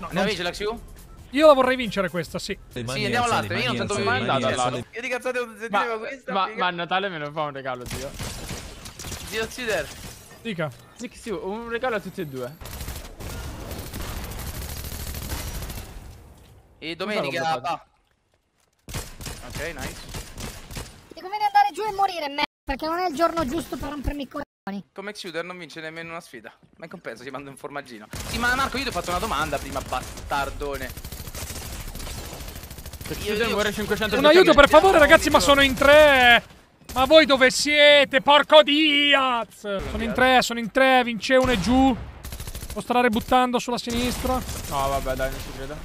No, ne vince la Xiu? Io la vorrei vincere questa, sì. Sì, andiamo all'altra. Io non sento più mai andata all'altra. Io di cazzate ho sentito questa. Ma a Natale me lo fa un regalo, zio. Zio Xiuder. Dica. Xiu, un regalo a tutti e due. E domenica va. Ok, nice. Ti conviene andare giù e morire, merda. Perché non è il giorno giusto per rompermi i coglioni. Come Xiuder non vince nemmeno una sfida. Ma in compenso ti mando un formaggino. Sì, ma Marco, io ti ho fatto una domanda prima, bastardone. Xiuder muore 500. Un aiuto per favore, ragazzi, ma sono in tre. Ma voi dove siete? Porco Diaz! Sono in tre, vince uno e giù. Può stare buttando sulla sinistra. No, vabbè, dai, non ci credo.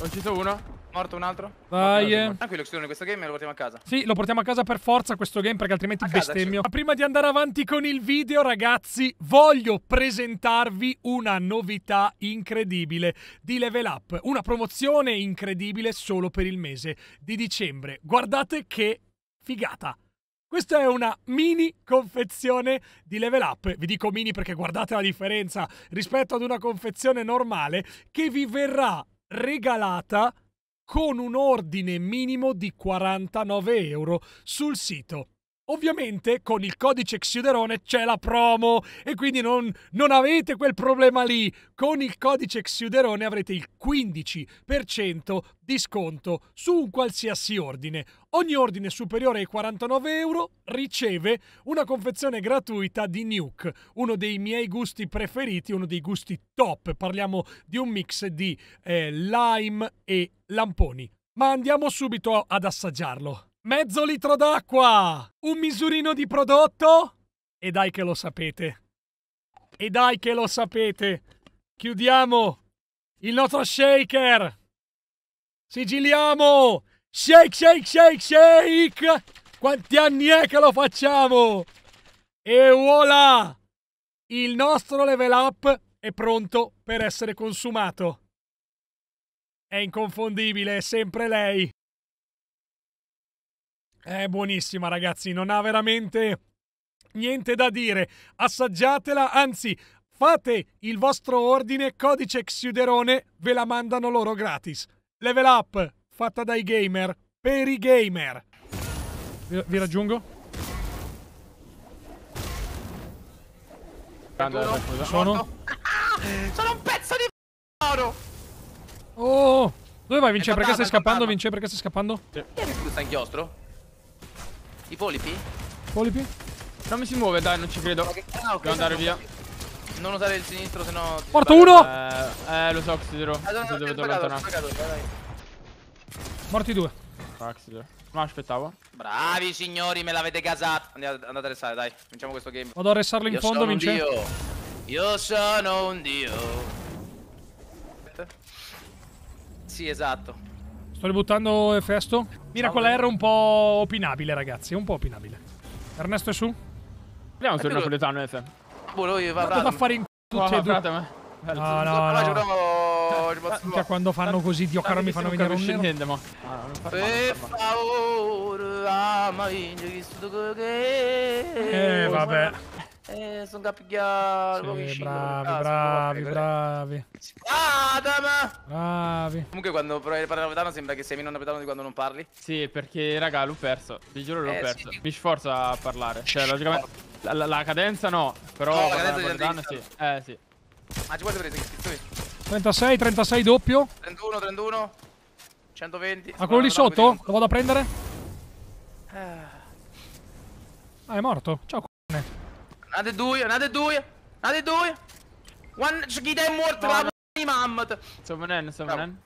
Ho ucciso uno. Morto un altro? Dai. Tranquillo, Xiuderone, questo game lo portiamo a casa. Sì, lo portiamo a casa per forza questo game, perché altrimenti bestemmio. Ma prima di andare avanti con il video, ragazzi, voglio presentarvi una novità incredibile di Level Up. Una promozione incredibile solo per il mese di dicembre. Guardate che figata! Questa è una mini confezione di Level Up. Vi dico mini perché guardate la differenza rispetto ad una confezione normale, che vi verrà regalata con un ordine minimo di 49 euro sul sito. Ovviamente con il codice Xiuderone c'è la promo e quindi non avete quel problema lì. Con il codice Xiuderone avrete il 15% di sconto su un qualsiasi ordine. Ogni ordine superiore ai 49 euro riceve una confezione gratuita di Nuke, uno dei miei gusti preferiti, uno dei gusti top. Parliamo di un mix di lime e lamponi. Ma andiamo subito ad assaggiarlo. Mezzo litro d'acqua, un misurino di prodotto e dai che lo sapete. E dai che lo sapete. Chiudiamo il nostro shaker. Sigilliamo. Shake, shake, shake, shake. Quanti anni è che lo facciamo? E voilà! Il nostro Level Up è pronto per essere consumato. È inconfondibile, è sempre lei. È buonissima, ragazzi, non ha veramente niente da dire. Assaggiatela, anzi, fate il vostro ordine, codice Xiuderone, ve la mandano loro gratis. Level Up, fatta dai gamer, per i gamer. Vi raggiungo? Sono? Sono un pezzo di oro! Oh! Dove vai, Vince? Perché stai scappando, Vince? Perché stai scappando? Sì. Stai inchiostro? I polipi? Polipi? Non mi si muove, dai, non ci credo. Okay. Ah, okay, devo andare via. Non usare il sinistro, sennò. Morto uno! Lo so, Xiuderone. Morti due. Ma aspettavo. Bravi signori, me l'avete casato. Andate a restare, dai. Vinciamo questo game. Vado a restarlo in fondo, Vince. Io sono un dio. Sì, esatto. Sto ributtando Efesto. Mira con la R un po' opinabile, ragazzi. Un po' opinabile. Ernesto è su? Andiamo sul napoletano, Efe. Volevo io, va a fare in c***o tutti e due. No. Quando fanno così, Dio caro, mi fanno venire un nero. Per favore, ma vabbè. Sono capicchiato. Bravi. Bravi. Comunque quando provi a parlare napoletano sembra che sei meno napoletano di quando non parli. Sì, perché raga l'ho perso. Vi giuro l'ho perso. Mi sforzo a parlare. Cioè logicamente la cadenza no. Però la cadenza napoletano sì. Sì. Ma ci puoi sapere che schizzo è? 36, 36 doppio. 31, 31. 120. Ma quello lì sotto? Lo vado a prendere? Ah, è morto. Ciao c***o. Another due. One, Shkita è morto, la p***a mamma. Sto venendo.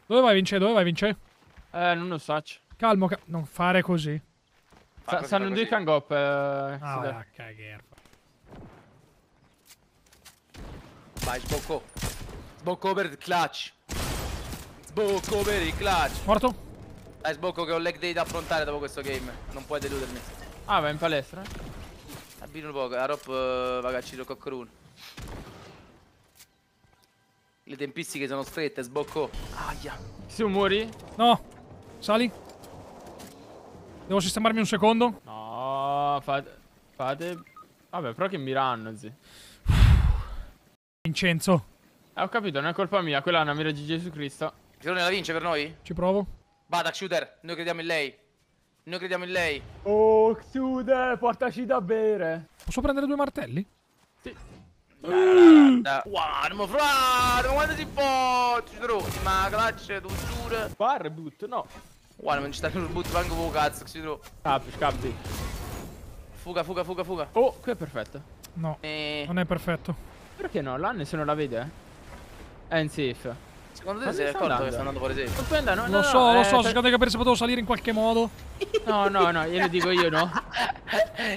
Dove vai Vince? Non lo so. Calmo, non fare così. Sanno due cangop. Ah, cagherba. Vai, sbocco. Sbocco per il clutch. Morto? Dai, sbocco che ho leg day da affrontare dopo questo game. Non puoi deludermi. Ah, vai in palestra, eh? Abbino un po', la rob va a ciro coccorone. Le tempistiche sono strette, sbocco. Aia. Se muori? No. Sali. Devo sistemarmi un secondo. No, fate. Vabbè, però che mirano, zi. Vincenzo. Ho capito, non è colpa mia, quella è una mira di Gesù Cristo. Xiuderone la vince per noi? Ci provo. Vada Xiuder, noi crediamo in lei. Noi crediamo in lei. Oh Xiuder, portaci da bere. Posso prendere due martelli? Sì. Warmo frate, ma quando si può? Xiuderone, ma clacce, tu giuro. Barbut, no. Guarda, non ci sta più il boot, manco poco cazzo, Xiuderone. Scappi, scappi. Fuga, fuga, fuga, fuga. Oh, qui è perfetto. No, non è perfetto. Perché no? L'Anne se non la vede, eh? È in safe. Secondo te si è accorto che sta andando fuori safe? Non prenda, no, lo so, cercate di capire se potevo salire in qualche modo. No, no, no, glielo dico io, no.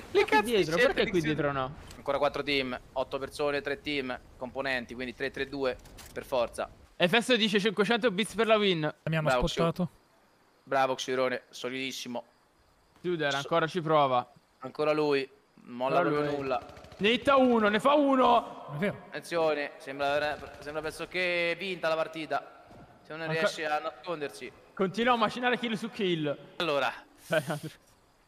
Le cazzo dietro, perché qui dietro no? Ancora 4 team, 8 persone, 3 team, componenti, quindi 3-3-2, per forza. EFESTO dice 500 bits per la win. Mi hanno spostato. Bravo Xiuderone, solidissimo. Xiuder ancora ci prova. Ancora lui, molla proprio nulla. Ne hitta uno, ne fa uno! È vero. Attenzione, sembra penso che vinta la partita. Se non riesce a nascondersi. Continua a macinare kill su kill. Allora,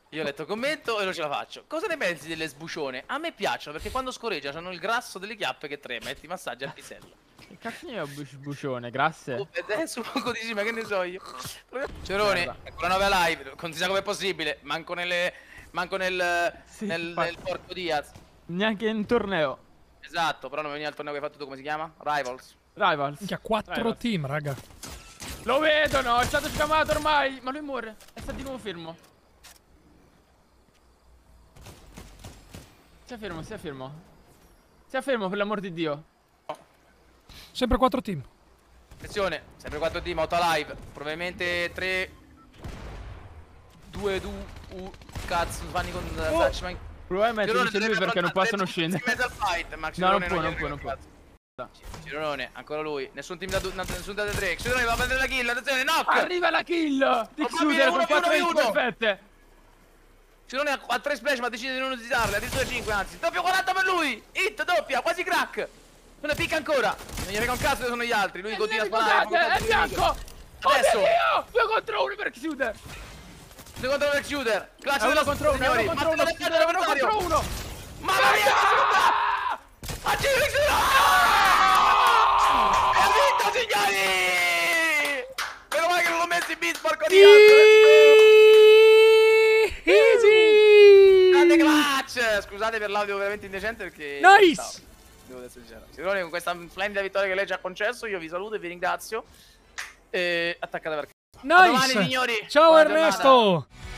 io ho letto il commento e non ce la faccio. Cosa ne pensi delle sbucione? A me piacciono perché quando scorreggia hanno il grasso delle chiappe che trema e ti massaggia il pisello. Che cazzo è sbucione, grazie. Oh, su poco dici, ma che ne so io. Xiuderone, ancora 9 live, non si sa com'è possibile. Manco nel Porto Diaz. Neanche in torneo. Esatto, però non veniva al torneo che hai fatto tu, come si chiama? Rivals. Rivals. Che ha 4 team, raga. Lo vedono, è stato chiamato ormai. Ma lui muore, è stato di nuovo fermo. Sia fermo, sia fermo. Sia fermo, per l'amor di Dio. Sempre 4 team. Attenzione, sempre 4 team, auto live. Probabilmente 3... 2, 2, cazzo, vanni con... Probabilmente non c'è lui perché non possono scendere. No, non può, non può, non può. Xiuderone, ancora lui. Nessun team da 3. Xiuderone va a prendere la kill, attenzione, knock! Arriva la kill! Di Xiuderone con 4 kill perfette! Xiuderone ha 3 splash ma decide di non utilizzarle, addirittura 5 anzi. Doppio 40 per lui! Hit, doppia, quasi crack! Non ne picca ancora! Non gli frega un cazzo che sono gli altri, lui continua a sparare. È bianco! Adesso! 2 contro 1 per Xiuder! Secondo me il Xiuder, classe della contro uno, contro uno. Mamma mia! Ha girato il Xiuder! È vinto, signori! Meno male che non l'ho messo in beat, porco di altro! Easy! Grande clutch! Scusate per l'audio veramente indecente perché... Nice! Devo essere sincero. Xiuderone, con questa splendida vittoria che lei ci ha concesso, io vi saluto e vi ringrazio. E attaccate perché... Nice! Domani, signori. Ciao Ernesto!